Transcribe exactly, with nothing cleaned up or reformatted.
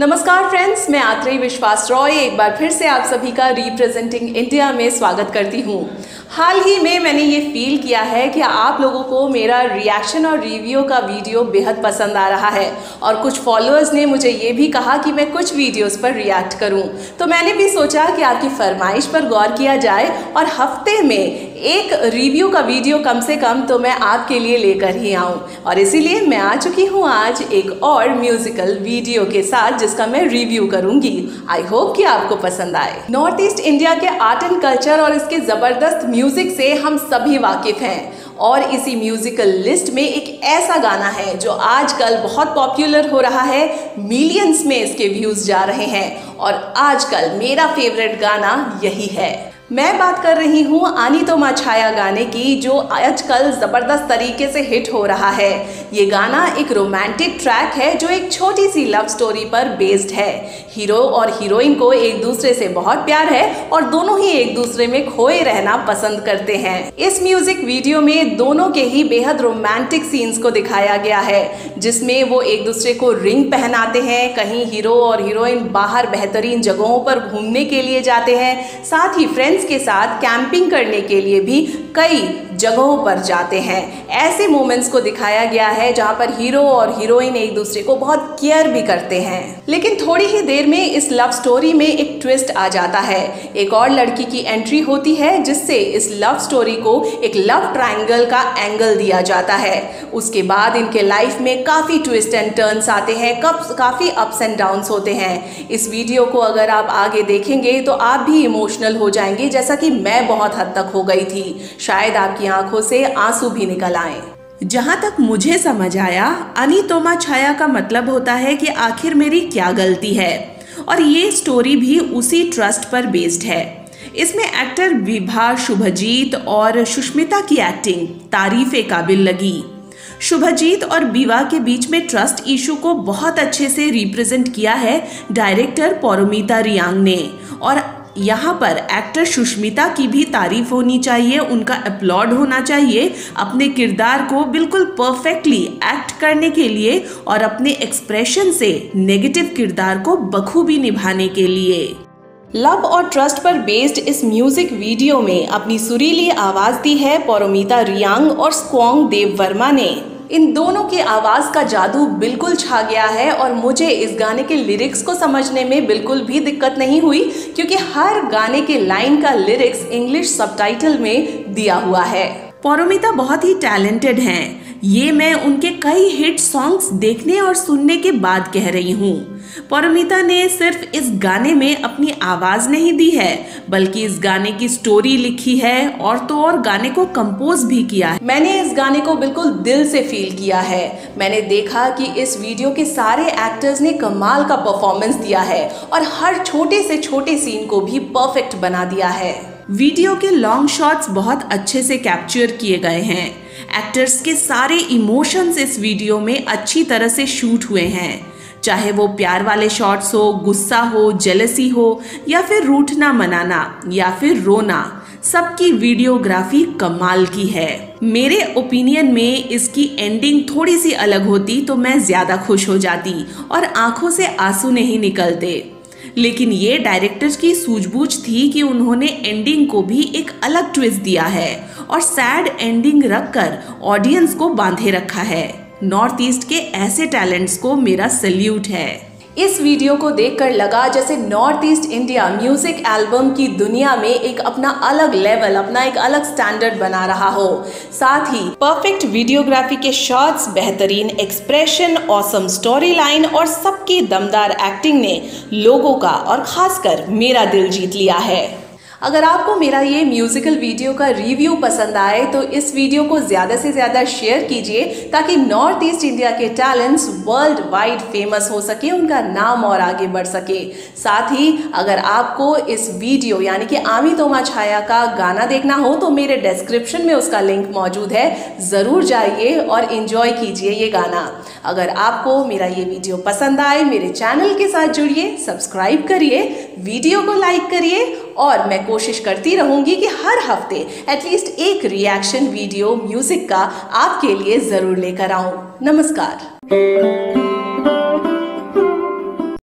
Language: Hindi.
नमस्कार फ्रेंड्स, मैं आत्रे विश्वास रॉय एक बार फिर से आप सभी का रिप्रेजेंटिंग इंडिया में स्वागत करती हूँ। हाल ही में मैंने ये फील किया है कि आप लोगों को मेरा रिएक्शन और रिव्यू का वीडियो बेहद पसंद आ रहा है और कुछ फॉलोअर्स ने मुझे ये भी कहा कि मैं कुछ वीडियोस पर रिएक्ट करूँ, तो मैंने भी सोचा कि आपकी फरमाइश पर गौर किया जाए और हफ्ते में एक रिव्यू का वीडियो कम से कम तो मैं आपके लिए लेकर ही आऊँ। और इसीलिए मैं आ चुकी हूँ आज एक और म्यूज़िकल वीडियो के साथ जिसका मैं रिव्यू करूँगी। आई होप कि आपको पसंद आए। नॉर्थ ईस्ट इंडिया के आर्ट एंड कल्चर और इसके ज़बरदस्त म्यूज़िक से हम सभी वाकिफ़ हैं और इसी म्यूज़िकल लिस्ट में एक ऐसा गाना है जो आजकल बहुत पॉपुलर हो रहा है, मिलियंस में इसके व्यूज़ जा रहे हैं और आजकल मेरा फेवरेट गाना यही है। मैं बात कर रही हूँ आनी तोमा छाया गाने की जो आजकल ज़बरदस्त तरीके से हिट हो रहा है। ये गाना एक रोमांटिक ट्रैक है जो एक छोटी सी लव स्टोरी पर बेस्ड है। हीरो और हीरोइन को एक दूसरे से बहुत प्यार है और दोनों ही एक दूसरे में खोए रहना पसंद करते हैं। इस म्यूज़िक वीडियो में दोनों के ही बेहद रोमांटिक सीन्स को दिखाया गया है जिसमें वो एक दूसरे को रिंग पहनाते हैं, कहीं हीरो और हीरोइन बाहर बेहतरीन जगहों पर घूमने के लिए जाते हैं, साथ ही फ्रेंड्स के साथ कैंपिंग करने के लिए भी कई जगहों पर जाते हैं। ऐसे मोमेंट्स को दिखाया गया है जहां पर हीरो और हीरोइन एक दूसरे को बहुत केयर भी करते हैं। लेकिन थोड़ी ही देर में इस लव स्टोरी में एक ट्विस्ट आ जाता है। एक और लड़की की एंट्री होती है जिससे इस लव स्टोरी को एक लव ट्रायंगल का एंगल दिया जाता है। उसके बाद इनके लाइफ में काफ़ी ट्विस्ट एंड टर्न्स आते हैं, काफ़ी अप्स एंड डाउन्स होते हैं। इस वीडियो को अगर आप आगे देखेंगे तो आप भी इमोशनल हो जाएंगे, जैसा कि मैं बहुत हद तक हो गई थी। शायद आपकी आंखों से आंसू भी निकल आए। जहां तक मुझे समझ आया, आनी तोमा छाया का मतलब होता है कि आखिर मेरी क्या गलती है, और ये स्टोरी भी उसी ट्रस्ट पर बेस्ड है। इसमें एक्टर विभा, शुभजीत और सुष्मिता की एक्टिंग तारीफे काबिल लगी। शुभजीत और विभा के बीच में ट्रस्ट इशू को बहुत अच्छे से रिप्रेजेंट किया है डायरेक्टर पौरिता रियांग ने, और यहाँ पर एक्टर सुष्मिता की भी तारीफ होनी चाहिए, उनका अपलॉड होना चाहिए अपने किरदार को बिल्कुल परफेक्टली एक्ट करने के लिए और अपने एक्सप्रेशन से नेगेटिव किरदार को बखूबी निभाने के लिए। लव और ट्रस्ट पर बेस्ड इस म्यूज़िक वीडियो में अपनी सुरीली आवाज़ दी है परमिता रियांग और स्कवांग देव वर्मा ने। इन दोनों की आवाज़ का जादू बिल्कुल छा गया है और मुझे इस गाने के लिरिक्स को समझने में बिल्कुल भी दिक्कत नहीं हुई क्योंकि हर गाने के लाइन का लिरिक्स इंग्लिश सबटाइटल में दिया हुआ है। परमिता बहुत ही टैलेंटेड हैं, ये मैं उनके कई हिट सॉन्ग्स देखने और सुनने के बाद कह रही हूँ। परमिता ने सिर्फ इस गाने में अपनी आवाज़ नहीं दी है बल्कि इस गाने की स्टोरी लिखी है और तो और गाने को कंपोज भी किया है। मैंने इस गाने को बिल्कुल दिल से फील किया है। मैंने देखा कि इस वीडियो के सारे एक्टर्स ने कमाल का परफॉर्मेंस दिया है और हर छोटे से छोटे सीन को भी परफेक्ट बना दिया है। वीडियो के लॉन्ग शॉट्स बहुत अच्छे से कैप्चर किए गए हैं। एक्टर्स के सारे इमोशंस इस वीडियो में अच्छी तरह से शूट हुए हैं, चाहे वो प्यार वाले शॉट्स हो, गुस्सा हो, जेलसी हो या फिर रूठना मनाना या फिर रोना, सबकी वीडियोग्राफी कमाल की है। मेरे ओपिनियन में इसकी एंडिंग थोड़ी सी अलग होती तो मैं ज़्यादा खुश हो जाती और आंखों से आंसू नहीं निकलते, लेकिन ये डायरेक्टर की सूझबूझ थी कि उन्होंने एंडिंग को भी एक अलग ट्विस्ट दिया है और सैड एंडिंग रखकर ऑडियंस को बांधे रखा है। नॉर्थ ईस्ट के ऐसे टैलेंट्स को मेरा सल्यूट है। इस वीडियो को देखकर लगा जैसे north east India music album की दुनिया में एक अपना अलग लेवल, अपना एक अलग स्टैंडर्ड बना रहा हो। साथ ही परफेक्ट वीडियोग्राफी के शॉट्स, बेहतरीन एक्सप्रेशन, ऑसम स्टोरी लाइन और सबकी दमदार एक्टिंग ने लोगों का और खासकर मेरा दिल जीत लिया है। अगर आपको मेरा ये म्यूज़िकल वीडियो का रिव्यू पसंद आए तो इस वीडियो को ज़्यादा से ज़्यादा शेयर कीजिए ताकि नॉर्थ ईस्ट इंडिया के टैलेंट्स वर्ल्ड वाइड फेमस हो सके, उनका नाम और आगे बढ़ सके। साथ ही अगर आपको इस वीडियो यानी कि आनी तोमा छाया का गाना देखना हो तो मेरे डिस्क्रिप्शन में उसका लिंक मौजूद है, ज़रूर जाइए और इन्जॉय कीजिए ये गाना। अगर आपको मेरा ये वीडियो पसंद आए मेरे चैनल के साथ जुड़िए, सब्सक्राइब करिए, वीडियो को लाइक करिए और मैं कोशिश करती रहूँगी कि हर हफ्ते एटलीस्ट एक रिएक्शन वीडियो म्यूज़िक का आपके लिए ज़रूर लेकर आऊँ। नमस्कार। है।